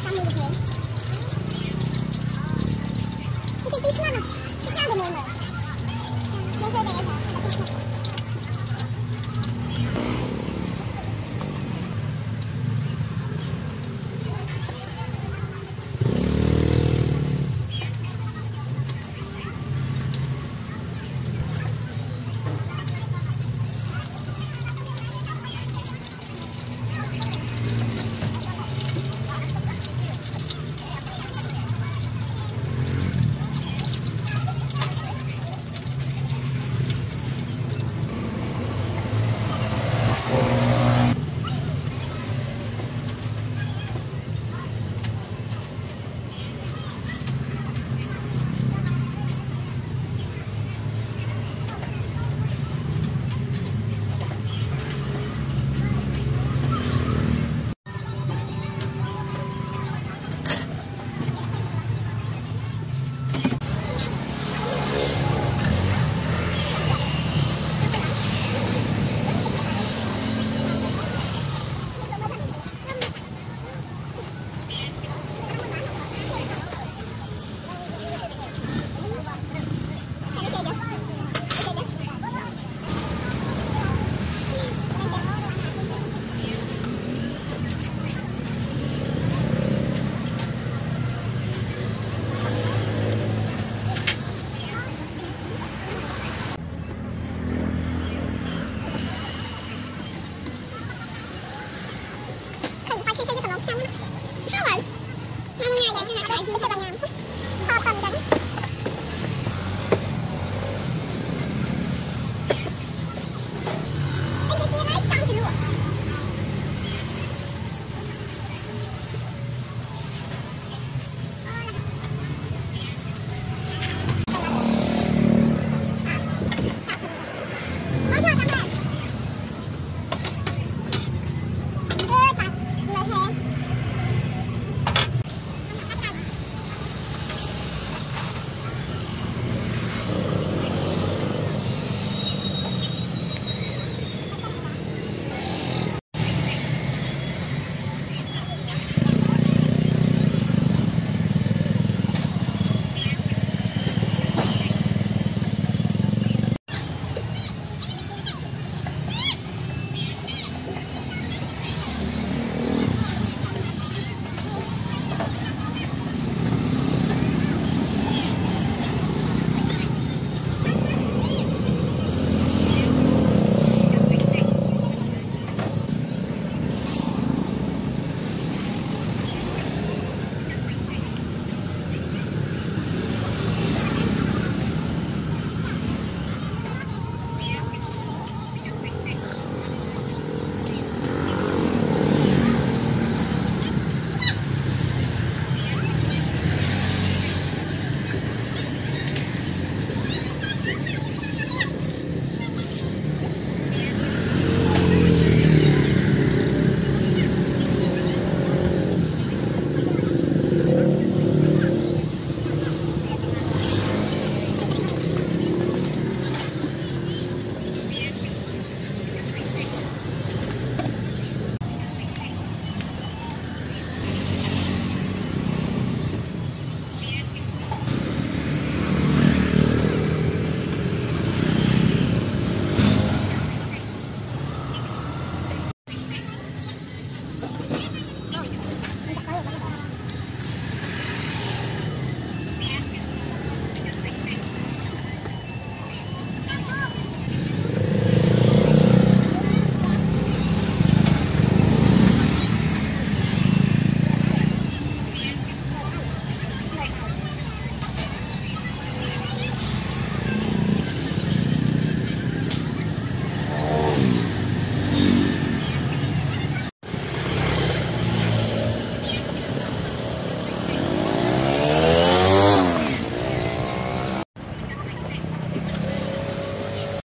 Come with me.